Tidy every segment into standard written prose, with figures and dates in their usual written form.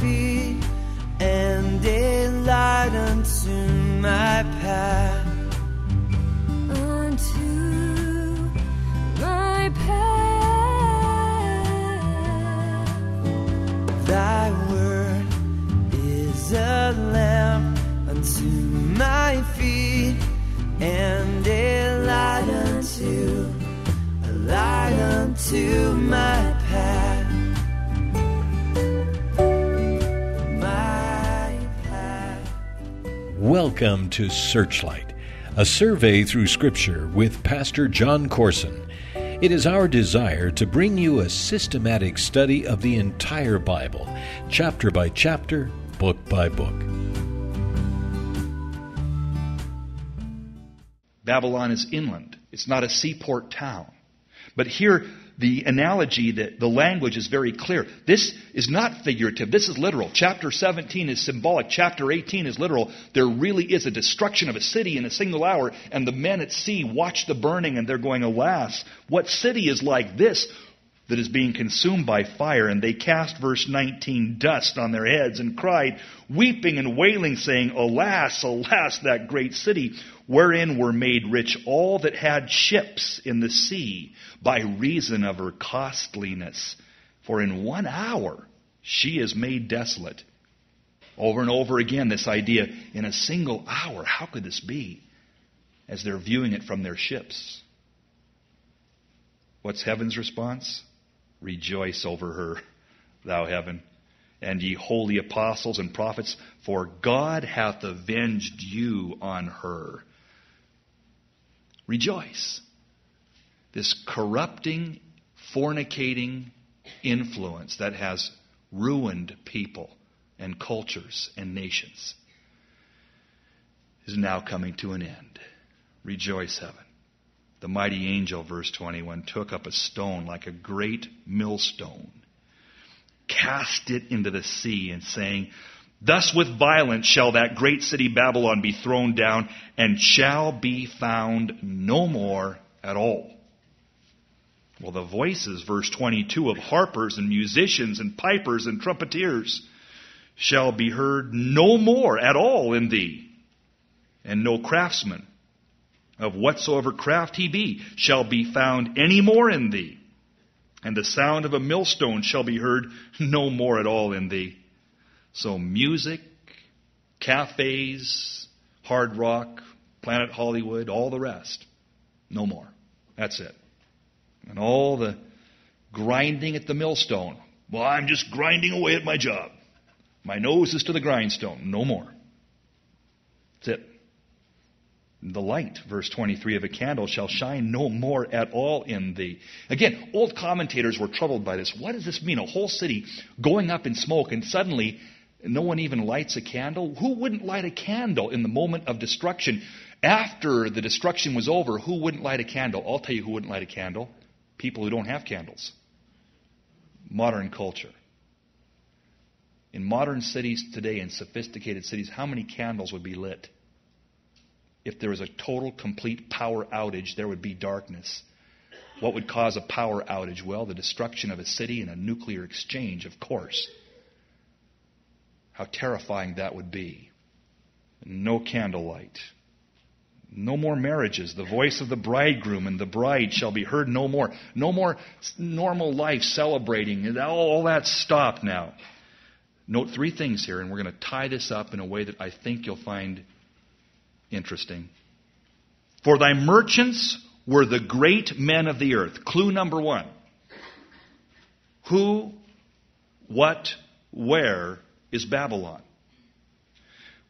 feet and a light unto my path. Thy word is a lamp unto my feet and a light unto my path. My path. Welcome to Searchlight, a survey through Scripture with Pastor Jon Courson. It is our desire to bring you a systematic study of the entire Bible, chapter by chapter, book by book. Babylon is inland. It's not a seaport town. But here, the analogy, that the language is very clear. This is not figurative. This is literal. Chapter 17 is symbolic. Chapter 18 is literal. There really is a destruction of a city in a single hour, and the men at sea watch the burning, and they're going, alas, what city is like this that is being consumed by fire? And they cast, verse 19, dust on their heads and cried, weeping and wailing, saying, alas, alas, that great city, wherein were made rich all that had ships in the sea by reason of her costliness. For in 1 hour she is made desolate. Over and over again, this idea, in a single hour, how could this be? As they're viewing it from their ships. What's heaven's response? Rejoice over her, thou heaven, and ye holy apostles and prophets, for God hath avenged you on her. Rejoice. This corrupting, fornicating influence that has ruined people and cultures and nations is now coming to an end. Rejoice, heaven. The mighty angel, verse 21, took up a stone like a great millstone, cast it into the sea, and saying, thus with violence shall that great city Babylon be thrown down, and shall be found no more at all. Well, the voices, verse 22, of harpers and musicians and pipers and trumpeteers shall be heard no more at all in thee. And no craftsman, of whatsoever craft he be, shall be found any more in thee. And the sound of a millstone shall be heard no more at all in thee. So music, cafes, hard rock, Planet Hollywood, all the rest, no more. That's it. And all the grinding at the millstone. Well, I'm just grinding away at my job. My nose is to the grindstone. No more. That's it. The light, verse 23, of a candle shall shine no more at all in thee. Again, old commentators were troubled by this. What does this mean? A whole city going up in smoke, and suddenly no one even lights a candle? Who wouldn't light a candle in the moment of destruction? After the destruction was over, who wouldn't light a candle? I'll tell you who wouldn't light a candle. People who don't have candles. Modern culture. In modern cities today, in sophisticated cities, how many candles would be lit? If there was a total, complete power outage, there would be darkness. What would cause a power outage? Well, the destruction of a city and a nuclear exchange, of course. How terrifying that would be. No candlelight. No more marriages. The voice of the bridegroom and the bride shall be heard no more. No more normal life celebrating. All that's stopped now. Note three things here, and we're going to tie this up in a way that I think you'll find interesting. For thy merchants were the great men of the earth. Clue number one. Who, what, where is Babylon?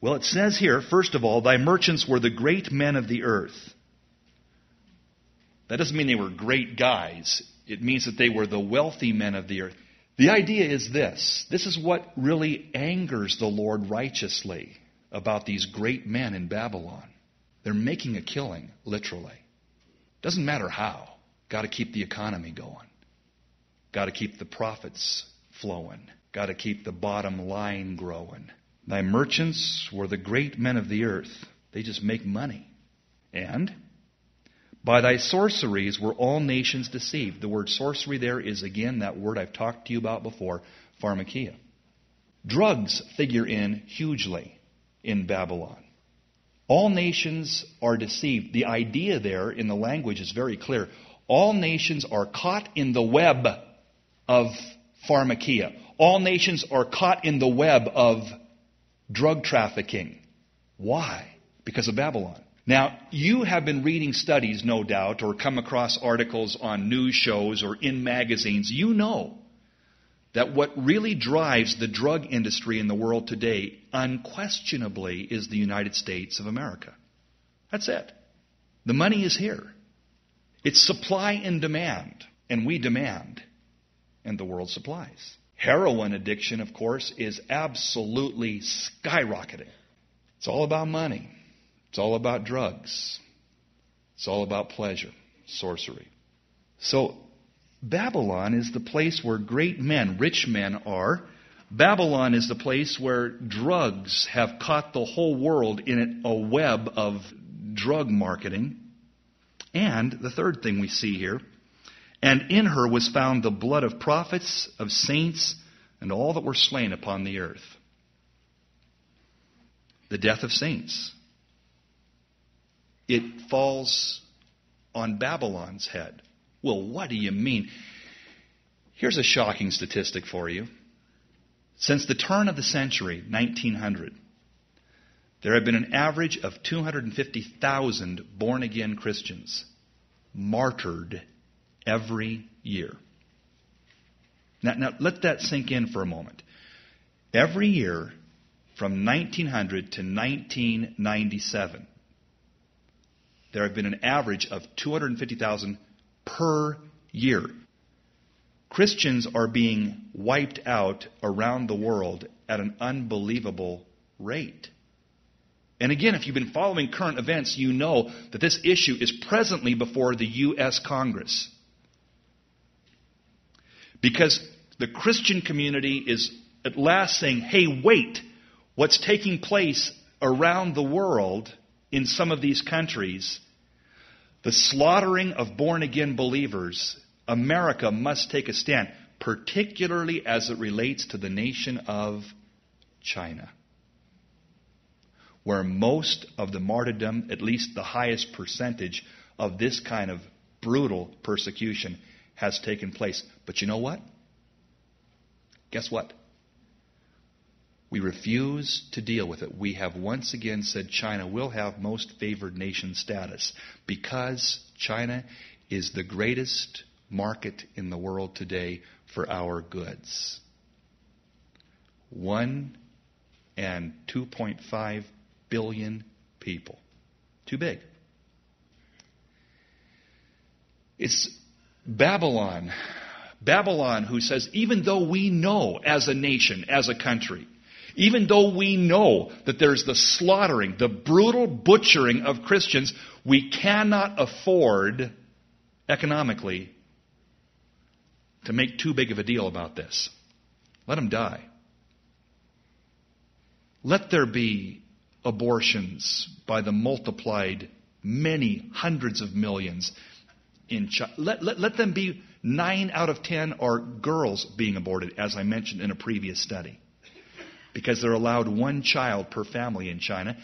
Well, it says here, first of all, thy merchants were the great men of the earth. That doesn't mean they were great guys. It means that they were the wealthy men of the earth. The idea is this. This is what really angers the Lord righteously about these great men in Babylon. They're making a killing, literally. Doesn't matter how. Got to keep the economy going. Got to keep the profits flowing. Got to keep the bottom line growing. Thy merchants were the great men of the earth. They just make money. And by thy sorceries were all nations deceived. The word sorcery there is, again, that word I've talked to you about before, pharmakia. Drugs figure in hugely in Babylon. All nations are deceived. The idea there in the language is very clear. All nations are caught in the web of pharmakia. All nations are caught in the web of drug trafficking. Why? Because of Babylon. Now, you have been reading studies, no doubt, or come across articles on news shows or in magazines. You know that what really drives the drug industry in the world today, unquestionably, is the United States of America. That's it. The money is here. It's supply and demand, and we demand, and the world supplies. Heroin addiction, of course, is absolutely skyrocketing. It's all about money. It's all about drugs. It's all about pleasure, sorcery. So Babylon is the place where great men, rich men are. Babylon is the place where drugs have caught the whole world in a web of drug marketing. And the third thing we see here, and in her was found the blood of prophets, of saints, and all that were slain upon the earth. The death of saints. It falls on Babylon's head. Well, what do you mean? Here's a shocking statistic for you. Since the turn of the century, 1900, there have been an average of 250,000 born-again Christians martyred every year. Now, let that sink in for a moment. Every year from 1900 to 1997, there have been an average of 250,000 per year. Christians are being wiped out around the world at an unbelievable rate. And again, if you've been following current events, you know that this issue is presently before the U.S. Congress. Because the Christian community is at last saying, hey, wait, what's taking place around the world in some of these countries, the slaughtering of born-again believers, America must take a stand, particularly as it relates to the nation of China, where most of the martyrdom, at least the highest percentage of this kind of brutal persecution, has taken place. But you know what? Guess what? We refuse to deal with it. We have once again said China will have most favored nation status because China is the greatest market in the world today for our goods. 1 and 2.5 billion people. Too big. It's Babylon. Babylon who says, even though we know as a nation, as a country, even though we know that there's the slaughtering, the brutal butchering of Christians, we cannot afford economically to make too big of a deal about this. Let them die. Let there be abortions by the multiplied many hundreds of millions in China. Let them be 9 out of 10 are girls being aborted, as I mentioned in a previous study, because they're allowed one child per family in China.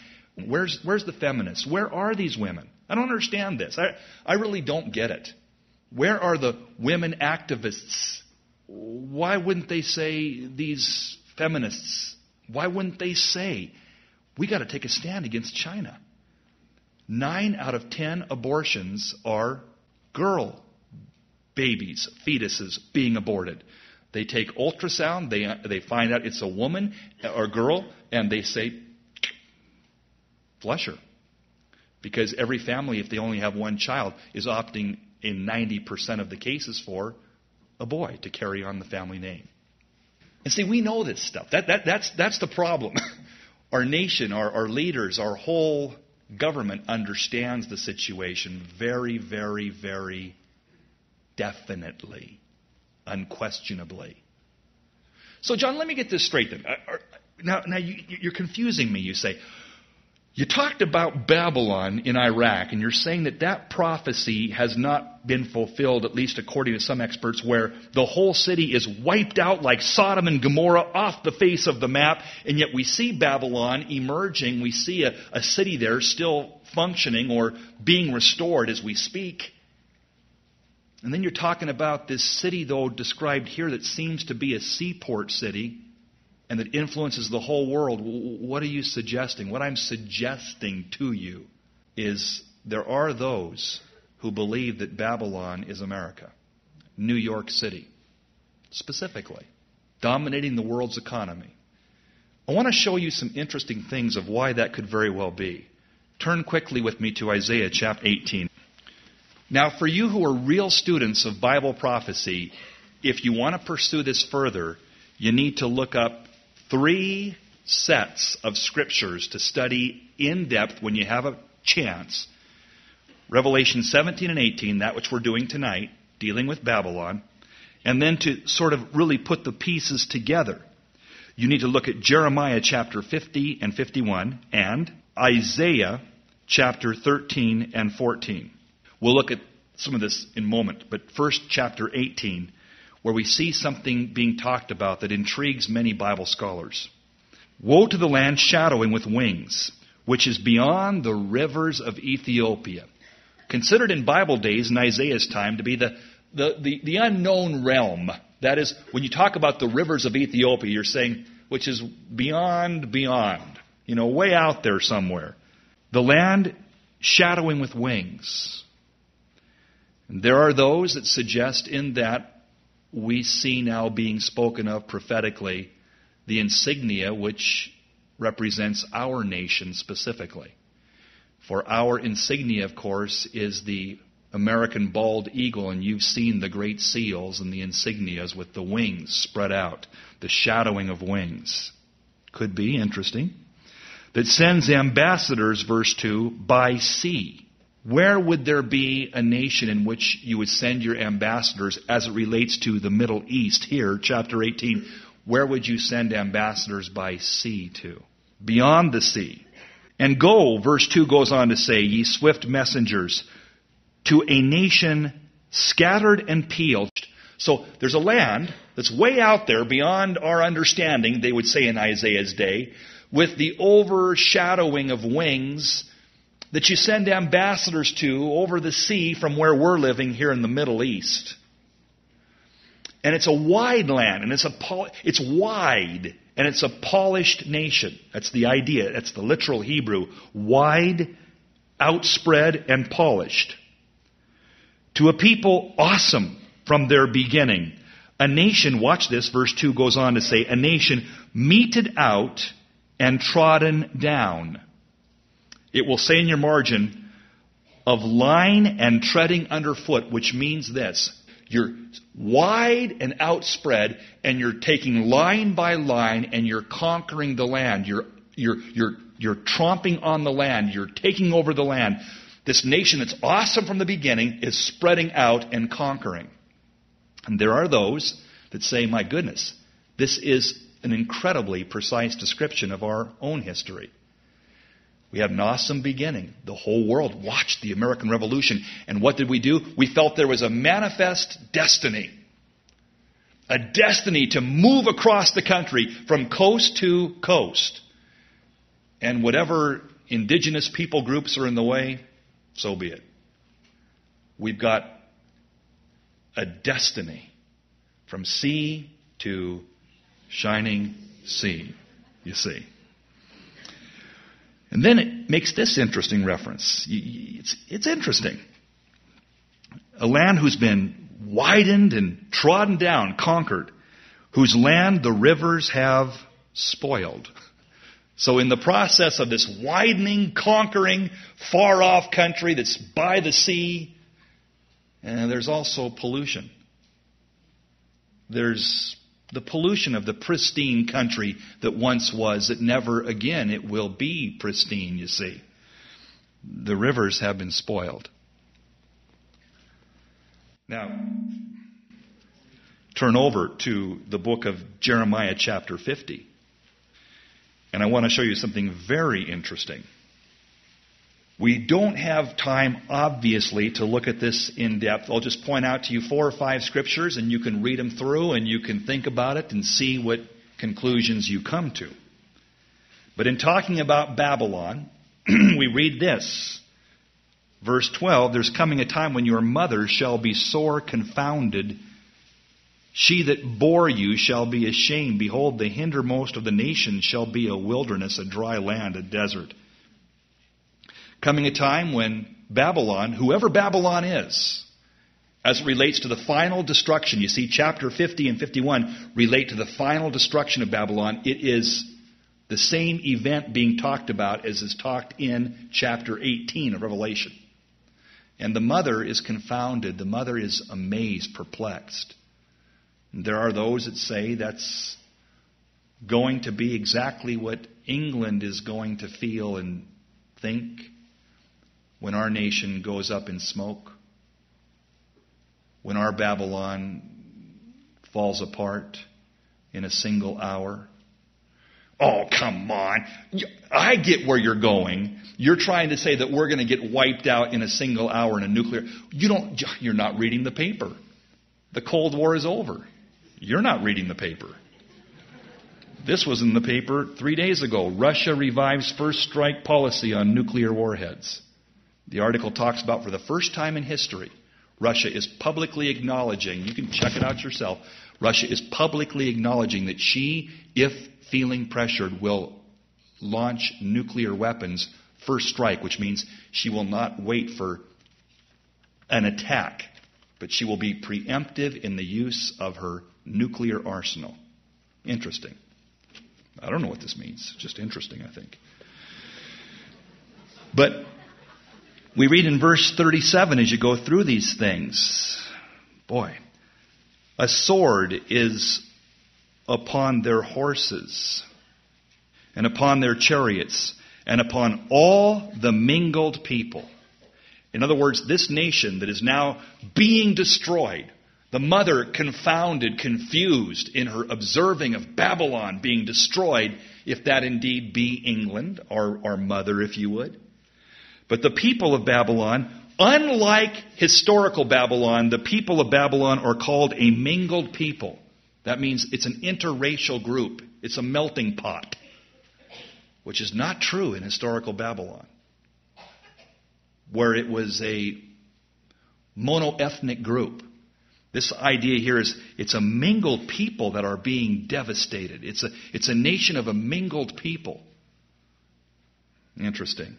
Where's the feminists? Where are these women? I don't understand this. I really don't get it. Where are the women activists? Why wouldn't they say these feminists? Why wouldn't they say, we got to take a stand against China? 9 out of 10 abortions are girl babies, fetuses being aborted. They take ultrasound, they find out it's a woman or girl, and they say, flush her. Because every family, if they only have one child, is opting in 90% of the cases for a boy to carry on the family name. And see, we know this stuff. That's the problem. Our nation, our leaders, our whole government understands the situation very, very, very definitely, unquestionably. So, John, let me get this straight then. Now you're confusing me, you say. You talked about Babylon in Iraq, and you're saying that that prophecy has not been fulfilled, at least according to some experts, where the whole city is wiped out like Sodom and Gomorrah off the face of the map, and yet we see Babylon emerging. We see a city there still functioning or being restored as we speak. And then you're talking about this city, though, described here that seems to be a seaport city, and that influences the whole world. What are you suggesting? What I'm suggesting to you is there are those who believe that Babylon is America, New York City, specifically, dominating the world's economy. I want to show you some interesting things of why that could very well be. Turn quickly with me to Isaiah chapter 18. Now, for you who are real students of Bible prophecy, if you want to pursue this further, you need to look up 3 sets of scriptures to study in depth when you have a chance. Revelation 17 and 18, that which we're doing tonight, dealing with Babylon, and then to sort of really put the pieces together. You need to look at Jeremiah chapter 50 and 51 and Isaiah chapter 13 and 14. We'll look at some of this in a moment, but first chapter 18, where we see something being talked about that intrigues many Bible scholars. Woe to the land shadowing with wings, which is beyond the rivers of Ethiopia. Considered in Bible days, in Isaiah's time, to be the unknown realm. That is, when you talk about the rivers of Ethiopia, you're saying, which is beyond. You know, way out there somewhere. The land shadowing with wings. And there are those that suggest in that we see now being spoken of prophetically the insignia which represents our nation specifically. For our insignia, of course, is the American bald eagle, and you've seen the great seals and the insignias with the wings spread out, the shadowing of wings. Could be interesting. That sends ambassadors, verse 2, by sea. Where would there be a nation in which you would send your ambassadors as it relates to the Middle East here, chapter 18? Where would you send ambassadors by sea to? Beyond the sea. And go, verse 2 goes on to say, ye swift messengers, to a nation scattered and peeled. So there's a land that's way out there beyond our understanding, they would say in Isaiah's day, with the overshadowing of wings that you send ambassadors to over the sea from where we're living here in the Middle East. And it's a wide land, and it's wide, and it's a polished nation. That's the idea. That's the literal Hebrew. Wide, outspread, and polished. To a people awesome from their beginning. A nation, watch this, verse 2 goes on to say, a nation meted out and trodden down. It will say in your margin, of line and treading underfoot, which means this. You're wide and outspread, and you're taking line by line, and you're conquering the land. You're tromping on the land. You're taking over the land. This nation that's awesome from the beginning is spreading out and conquering. And there are those that say, my goodness, this is an incredibly precise description of our own history. We had an awesome beginning. The whole world watched the American Revolution. And what did we do? We felt there was a manifest destiny. A destiny to move across the country from coast to coast. And whatever indigenous people groups are in the way, so be it. We've got a destiny from sea to shining sea, you see. And then it makes this interesting reference. It's interesting. A land who's been widened and trodden down, conquered, whose land the rivers have spoiled. So in the process of this widening, conquering, far-off country that's by the sea, and there's also pollution. There's the pollution of the pristine country that once was, that never again it will be pristine, you see. The rivers have been spoiled. Now, turn over to the book of Jeremiah chapter 50. And I want to show you something very interesting. We don't have time, obviously, to look at this in depth. I'll just point out to you 4 or 5 scriptures, and you can read them through, and you can think about it and see what conclusions you come to. But in talking about Babylon, we read this. Verse 12, there's coming a time when your mother shall be sore confounded. She that bore you shall be ashamed. Behold, the hindermost of the nations shall be a wilderness, a dry land, a desert. Coming a time when Babylon, whoever Babylon is, as it relates to the final destruction, you see chapter 50 and 51 relate to the final destruction of Babylon. It is the same event being talked about as is talked in chapter 18 of Revelation. And the mother is confounded. The mother is amazed, perplexed. And there are those that say that's going to be exactly what England is going to feel and think when our nation goes up in smoke, when our Babylon falls apart in a single hour. Oh, come on. I get where you're going. You're trying to say that we're going to get wiped out in a single hour in a nuclear... You're not reading the paper. The Cold War is over. You're not reading the paper. This was in the paper 3 days ago. Russia revives first strike policy on nuclear warheads. The article talks about, for the first time in history, Russia is publicly acknowledging, you can check it out yourself, Russia is publicly acknowledging that she, if feeling pressured, will launch nuclear weapons first strike, which means she will not wait for an attack, but she will be preemptive in the use of her nuclear arsenal. Interesting. I don't know what this means. It's just interesting, I think. But we read in verse 37 as you go through these things, boy, a sword is upon their horses and upon their chariots and upon all the mingled people. In other words, this nation that is now being destroyed, the mother confounded, confused in her observing of Babylon being destroyed, if that indeed be England, our mother, if you would. But the people of Babylon, unlike historical Babylon, the people of Babylon are called a mingled people. That means it's an interracial group. It's a melting pot, which is not true in historical Babylon, where it was a monoethnic group. This idea here is it's a mingled people that are being devastated. It's a nation of a mingled people. Interesting.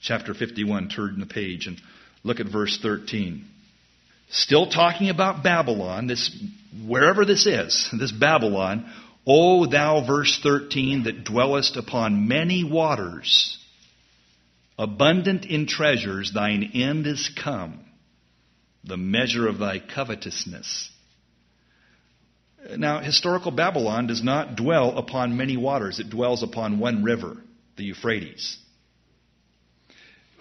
Chapter 51, turn the page and look at verse 13. Still talking about Babylon, this wherever this is, this Babylon, O thou, verse 13, that dwellest upon many waters, abundant in treasures, thine end is come, the measure of thy covetousness. Now, historical Babylon does not dwell upon many waters. It dwells upon one river, the Euphrates.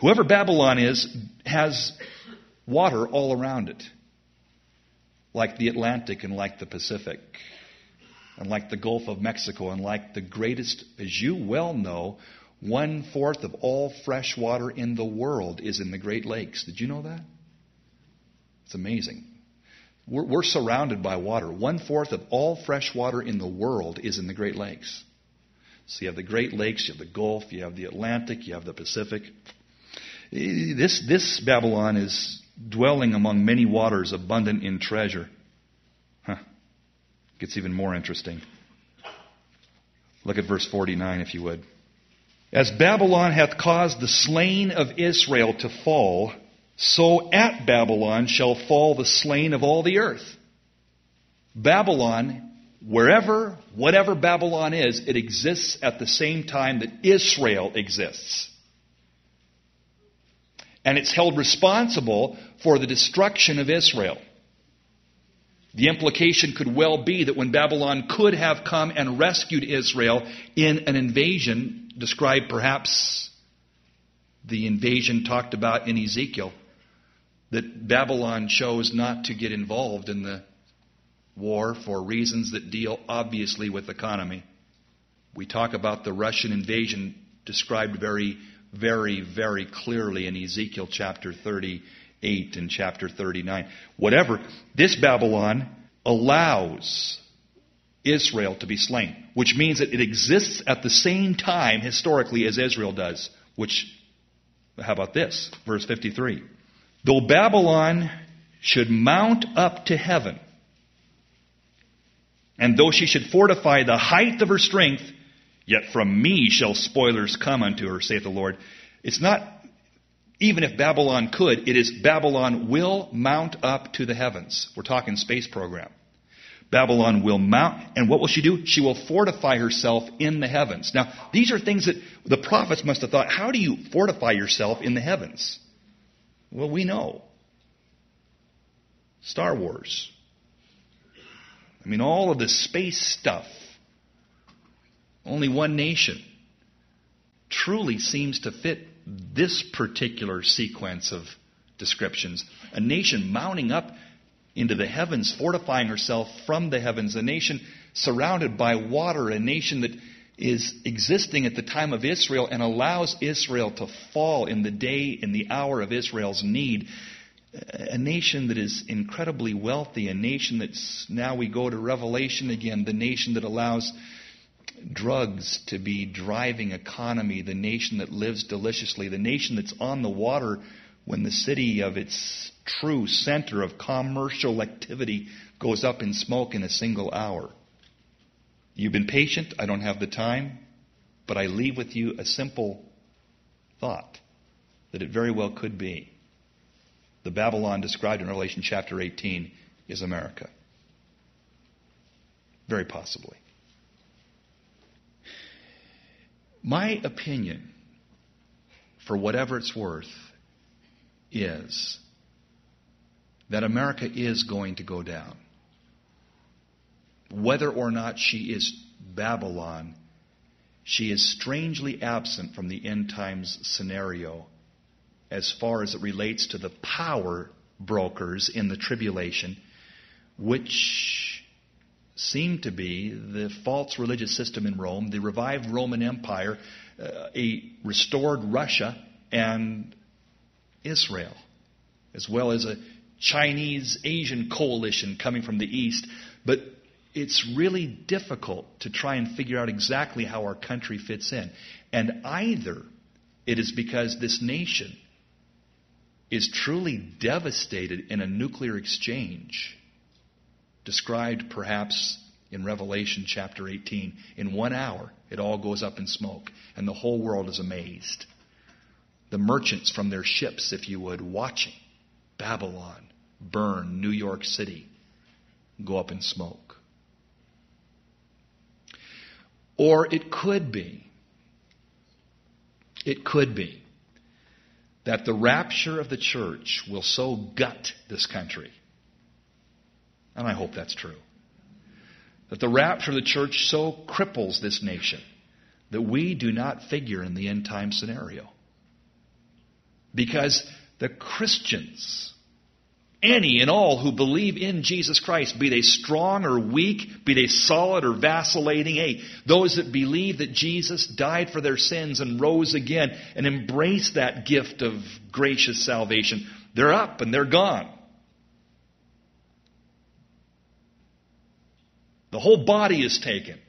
Whoever Babylon is has water all around it, like the Atlantic and like the Pacific and like the Gulf of Mexico and like the greatest, as you well know, 1/4 of all fresh water in the world is in the Great Lakes. Did you know that? It's amazing. We're surrounded by water. 1/4 of all fresh water in the world is in the Great Lakes. So you have the Great Lakes, you have the Gulf, you have the Atlantic, you have the Pacific. This Babylon is dwelling among many waters, abundant in treasure. Huh. Gets even more interesting. Look at verse 49, if you would. As Babylon hath caused the slain of Israel to fall, so at Babylon shall fall the slain of all the earth. Babylon, wherever, whatever Babylon is, it exists at the same time that Israel exists. And it's held responsible for the destruction of Israel. The implication could well be that when Babylon could have come and rescued Israel in an invasion, described perhaps the invasion talked about in Ezekiel, that Babylon chose not to get involved in the war for reasons that deal obviously with economy. We talk about the Russian invasion described very very, very clearly in Ezekiel chapter 38 and chapter 39. Whatever, this Babylon allows Israel to be slain, which means that it exists at the same time historically as Israel does, which, how about this? Verse 53. Though Babylon should mount up to heaven, and though she should fortify the height of her strength, yet from me shall spoilers come unto her, saith the Lord. It's not, even if Babylon could, it is Babylon will mount up to the heavens. We're talking space program. Babylon will mount, and what will she do? She will fortify herself in the heavens. Now, these are things that the prophets must have thought, how do you fortify yourself in the heavens? Well, we know. Star Wars. I mean, all of this space stuff, only one nation, truly seems to fit this particular sequence of descriptions. A nation mounting up into the heavens, fortifying herself from the heavens, a nation surrounded by water, a nation that is existing at the time of Israel and allows Israel to fall in the day and the hour of Israel's need. A nation that is incredibly wealthy, a nation that's, now we go to Revelation again, the nation that allows drugs to be driving economy, the nation that lives deliciously, the nation that's on the water when the city of its true center of commercial activity goes up in smoke in a single hour. You've been patient, I don't have the time, but I leave with you a simple thought that it very well could be. The Babylon described in Revelation chapter 18 is America. Very possibly. My opinion, for whatever it's worth, is that America is going to go down. Whether or not she is Babylon, she is strangely absent from the end times scenario as far as it relates to the power brokers in the tribulation, which seem to be the false religious system in Rome, the revived Roman Empire, a restored Russia, and Israel, as well as a Chinese-Asian coalition coming from the east. But it's really difficult to try and figure out exactly how our country fits in. And either it is because this nation is truly devastated in a nuclear exchange, described perhaps in Revelation chapter 18. In 1 hour, it all goes up in smoke, and the whole world is amazed. The merchants from their ships, if you would, watching Babylon burn, New York City go up in smoke. Or it could be that the rapture of the church will so gut this country, and I hope that's true, that the rapture of the church so cripples this nation that we do not figure in the end time scenario. Because the Christians, any and all who believe in Jesus Christ, be they strong or weak, be they solid or vacillating, hey, those that believe that Jesus died for their sins and rose again and embrace that gift of gracious salvation, they're up and they're gone. The whole body is taken.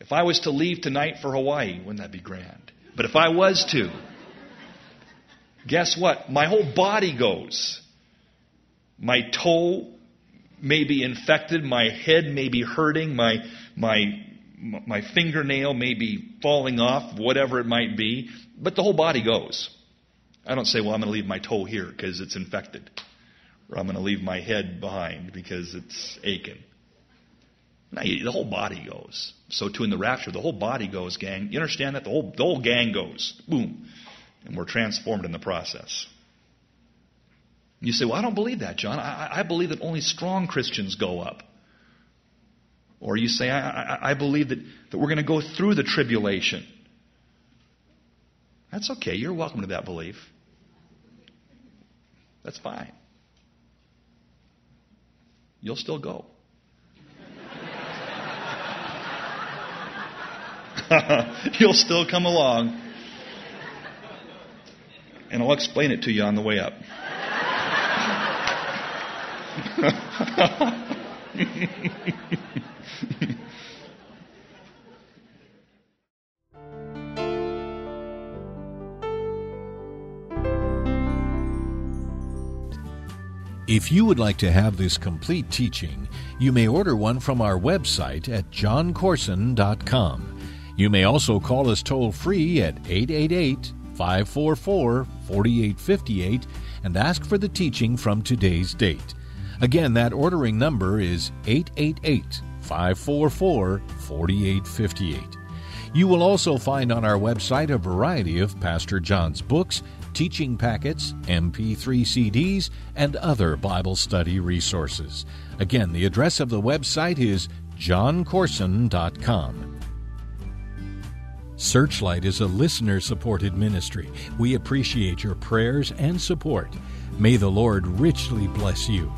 If I was to leave tonight for Hawaii, wouldn't that be grand? But if I was to, guess what? My whole body goes. My toe may be infected. My head may be hurting. My fingernail may be falling off, whatever it might be. But the whole body goes. I don't say, well, I'm going to leave my toe here because it's infected. Or I'm going to leave my head behind because it's aching. No, the whole body goes. So too in the rapture, the whole body goes, gang. You understand that? The whole gang goes. Boom. And we're transformed in the process. You say, well, I don't believe that, John. I believe that only strong Christians go up. Or you say, I believe that we're going to go through the tribulation. That's okay. You're welcome to that belief. That's fine. You'll still go. You'll still come along. and I'll explain it to you on the way up. If you would like to have this complete teaching, you may order one from our website at joncourson.com. You may also call us toll-free at 888-544-4858 and ask for the teaching from today's date. Again, that ordering number is 888-544-4858. You will also find on our website a variety of Pastor Jon's books, teaching packets, MP3 CDs, and other Bible study resources. Again, the address of the website is joncourson.com. Searchlight is a listener-supported ministry. We appreciate your prayers and support. May the Lord richly bless you.